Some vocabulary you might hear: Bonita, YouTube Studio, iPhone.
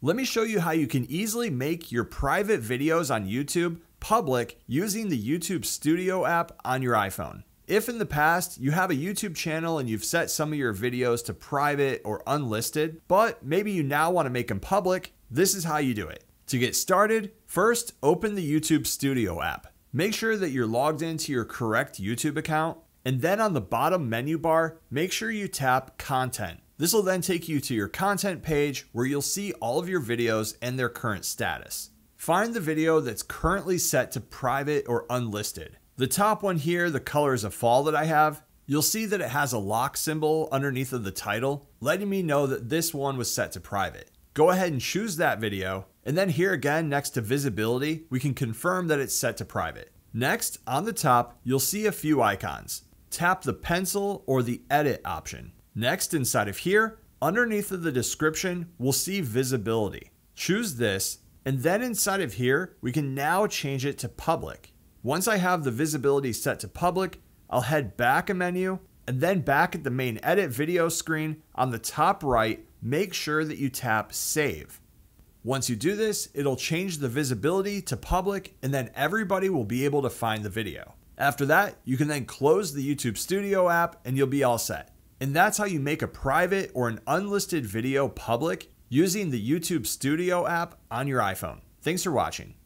Let me show you how you can easily make your private videos on YouTube public using the YouTube Studio app on your iPhone. If in the past you have a YouTube channel and you've set some of your videos to private or unlisted, but maybe you now want to make them public, this is how you do it. To get started, first open the YouTube Studio app. Make sure that you're logged into your correct YouTube account, and then on the bottom menu bar, make sure you tap Content. This will then take you to your content page where you'll see all of your videos and their current status. Find the video that's currently set to private or unlisted. The top one here, the color is a fall that I have. You'll see that it has a lock symbol underneath of the title, letting me know that this one was set to private. Go ahead and choose that video. And then here again, next to visibility, we can confirm that it's set to private. Next, on the top, you'll see a few icons. Tap the pencil or the edit option. Next, inside of here, underneath of the description, we'll see visibility. Choose this, and then inside of here, we can now change it to public. Once I have the visibility set to public, I'll head back a menu, and then back at the main edit video screen on the top right, make sure that you tap save. Once you do this, it'll change the visibility to public, and then everybody will be able to find the video. After that, you can then close the YouTube Studio app and you'll be all set. And that's how you make a private or an unlisted video public using the YouTube Studio app on your iPhone. Thanks for watching.